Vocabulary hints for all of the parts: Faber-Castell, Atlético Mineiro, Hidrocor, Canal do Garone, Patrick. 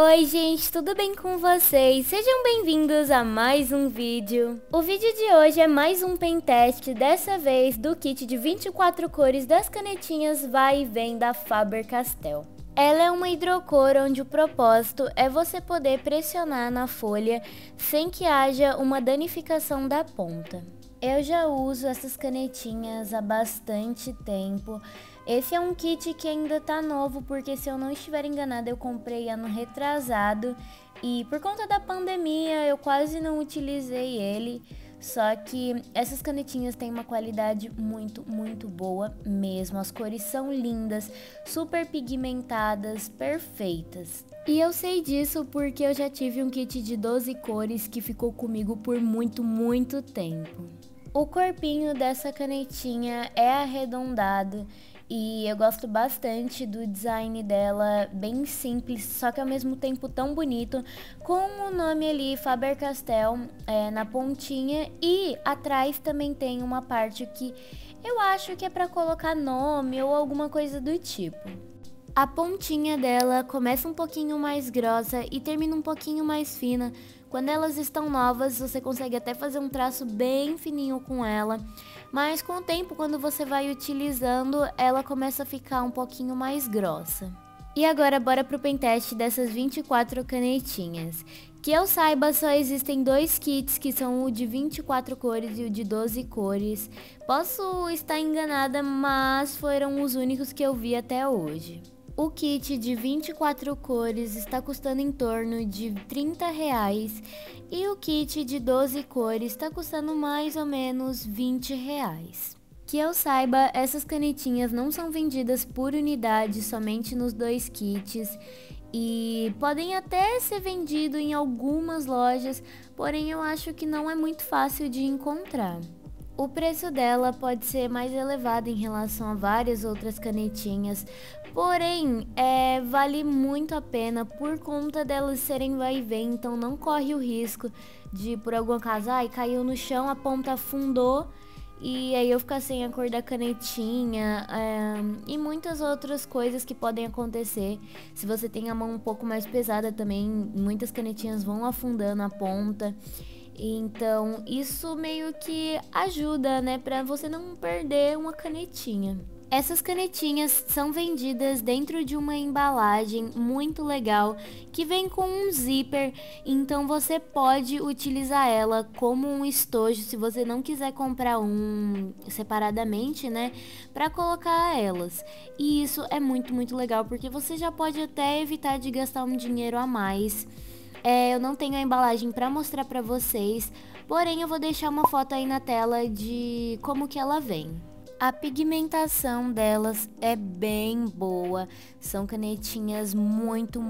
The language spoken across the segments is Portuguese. Oi gente, tudo bem com vocês? Sejam bem-vindos a mais um vídeo. O vídeo de hoje é mais um pentest, dessa vez do kit de 24 cores das canetinhas Vai e Vem da Faber-Castell. Ela é uma hidrocor onde o propósito é você poder pressionar na folha sem que haja uma danificação da ponta. Eu já uso essas canetinhas há bastante tempo. Esse é um kit que ainda tá novo, porque se eu não estiver enganada eu comprei ano retrasado e por conta da pandemia eu quase não utilizei ele. Só que essas canetinhas têm uma qualidade muito boa mesmo. As cores são lindas, super pigmentadas, perfeitas. E eu sei disso porque eu já tive um kit de 12 cores que ficou comigo por muito tempo. O corpinho dessa canetinha é arredondado e eu gosto bastante do design dela, bem simples, só que ao mesmo tempo tão bonito, com o nome ali Faber-Castell na pontinha, e atrás também tem uma parte que eu acho que é para colocar nome ou alguma coisa do tipo. A pontinha dela começa um pouquinho mais grossa e termina um pouquinho mais fina. Quando elas estão novas, você consegue até fazer um traço bem fininho com ela, mas com o tempo, quando você vai utilizando, ela começa a ficar um pouquinho mais grossa. E agora bora pro pentest dessas 24 canetinhas. Que eu saiba, só existem dois kits, que são o de 24 cores e o de 12 cores. Posso estar enganada, mas foram os únicos que eu vi até hoje. O kit de 24 cores está custando em torno de R$30 e o kit de 12 cores está custando mais ou menos R$20. Que eu saiba, essas canetinhas não são vendidas por unidade, somente nos dois kits, e podem até ser vendido em algumas lojas, porém eu acho que não é muito fácil de encontrar. O preço dela pode ser mais elevado em relação a várias outras canetinhas, porém vale muito a pena por conta delas serem vai e vem, então não corre o risco de, por algum acaso, caiu no chão, a ponta afundou e aí eu ficar sem a cor da canetinha e muitas outras coisas que podem acontecer. Se você tem a mão um pouco mais pesada também, muitas canetinhas vão afundando a ponta. Então, isso meio que ajuda, né, pra você não perder uma canetinha. Essas canetinhas são vendidas dentro de uma embalagem muito legal, que vem com um zíper, então você pode utilizar ela como um estojo, se você não quiser comprar um separadamente, né, pra colocar elas. E isso é muito legal, porque você já pode até evitar de gastar um dinheiro a mais. Eu não tenho a embalagem para mostrar para vocês, porém eu vou deixar uma foto aí na tela de como que ela vem. A pigmentação delas é bem boa, são canetinhas muito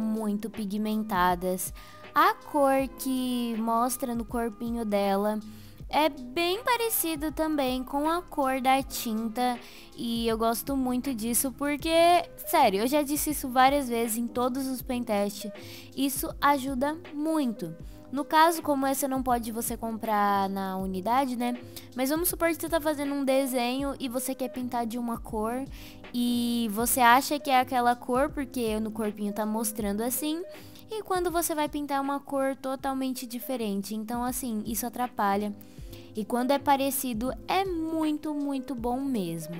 pigmentadas. A cor que mostra no corpinho dela é bem parecido também com a cor da tinta, e eu gosto muito disso porque, sério, eu já disse isso várias vezes em todos os pentests, isso ajuda muito. No caso, como essa não pode você comprar na unidade, né? Mas vamos supor que você tá fazendo um desenho e você quer pintar de uma cor e você acha que é aquela cor porque no corpinho tá mostrando assim, e quando você vai pintar uma cor totalmente diferente, então assim, isso atrapalha. E quando é parecido, é muito bom mesmo.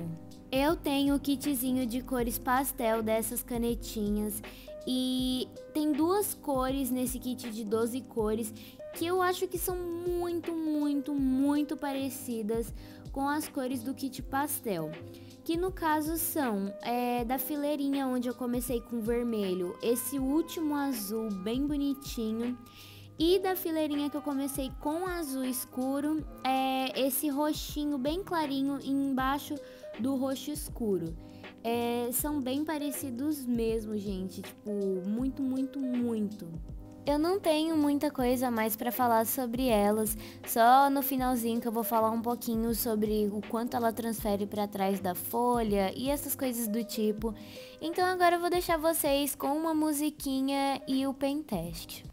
Eu tenho o kitzinho de cores pastel dessas canetinhas e tem duas cores nesse kit de 12 cores que eu acho que são muito parecidas com as cores do kit pastel. Que no caso são da fileirinha onde eu comecei com vermelho, esse último azul bem bonitinho. E da fileirinha que eu comecei com azul escuro, esse roxinho bem clarinho embaixo do roxo escuro. São bem parecidos mesmo, gente. Tipo, muito. Eu não tenho muita coisa mais pra falar sobre elas. Só no finalzinho que eu vou falar um pouquinho sobre o quanto ela transfere pra trás da folha e essas coisas do tipo. Então agora eu vou deixar vocês com uma musiquinha e o pentest.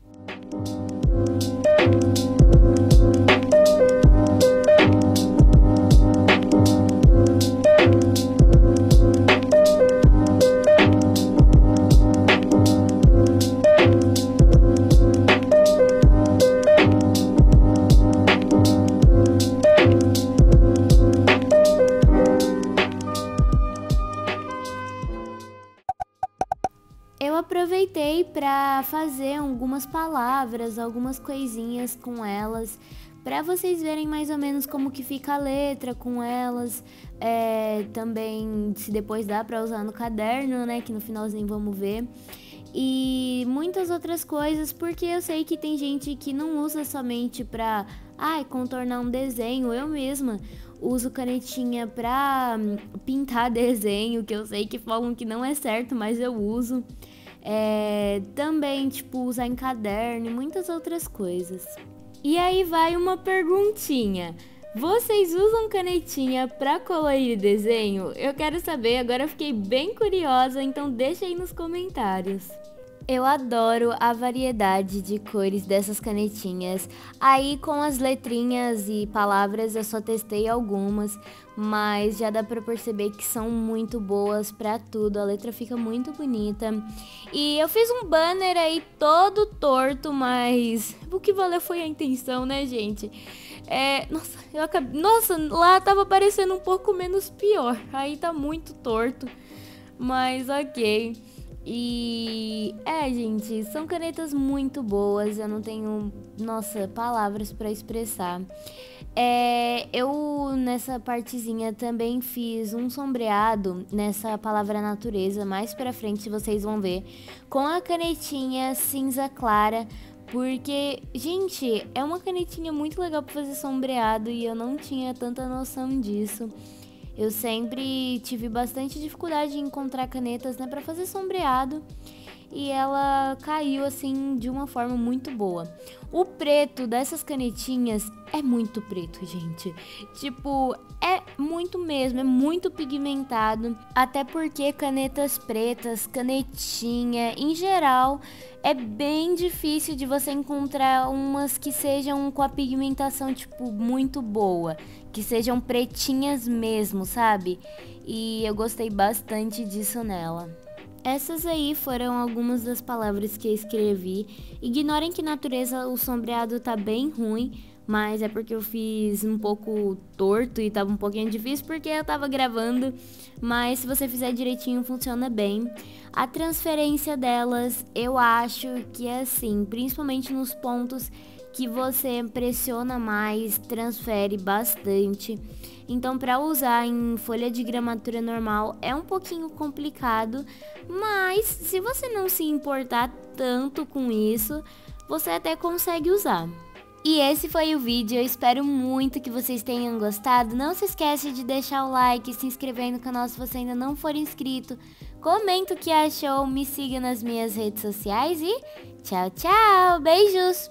Eu aproveitei para fazer algumas palavras, algumas coisinhas com elas, para vocês verem mais ou menos como que fica a letra com elas, também se depois dá para usar no caderno, né, que no finalzinho vamos ver, e muitas outras coisas, porque eu sei que tem gente que não usa somente para contornar um desenho. Eu mesma uso canetinha pra pintar desenho, que eu sei que falam que não é certo, mas eu uso. Também, tipo, usar em caderno e muitas outras coisas. E aí vai uma perguntinha. Vocês usam canetinha pra colorir desenho? Eu quero saber, agora eu fiquei bem curiosa, então deixa aí nos comentários. Eu adoro a variedade de cores dessas canetinhas. Aí com as letrinhas e palavras eu só testei algumas, mas já dá pra perceber que são muito boas pra tudo. A letra fica muito bonita. E eu fiz um banner aí todo torto, mas o que valeu foi a intenção, né, gente? Nossa, lá tava parecendo um pouco menos pior. Aí tá muito torto, mas ok. E gente, são canetas muito boas, eu não tenho, nossa, palavras pra expressar. Eu nessa partezinha também fiz um sombreado nessa palavra natureza, mais pra frente vocês vão ver, com a canetinha cinza clara, porque, gente, é uma canetinha muito legal pra fazer sombreado e eu não tinha tanta noção disso. Eu sempre tive bastante dificuldade em encontrar canetas, né, pra fazer sombreado. E ela caiu, assim, de uma forma muito boa. O preto dessas canetinhas é muito preto, gente. Tipo, é muito mesmo, é muito pigmentado. Até porque canetas pretas, canetinha, em geral, é bem difícil de você encontrar umas que sejam com a pigmentação, tipo, muito boa. Que sejam pretinhas mesmo, sabe? E eu gostei bastante disso nela. Essas aí foram algumas das palavras que eu escrevi. Ignorem que natureza o sombreado tá bem ruim, mas é porque eu fiz um pouco torto e tava um pouquinho difícil porque eu tava gravando, mas se você fizer direitinho funciona bem. A transferência delas eu acho que é assim, principalmente nos pontos que você pressiona mais, transfere bastante. Então, para usar em folha de gramatura normal é um pouquinho complicado, mas se você não se importar tanto com isso, você até consegue usar. E esse foi o vídeo, eu espero muito que vocês tenham gostado. Não se esquece de deixar o like, se inscrever no canal se você ainda não for inscrito. Comenta o que achou, me siga nas minhas redes sociais e tchau, tchau! Beijos!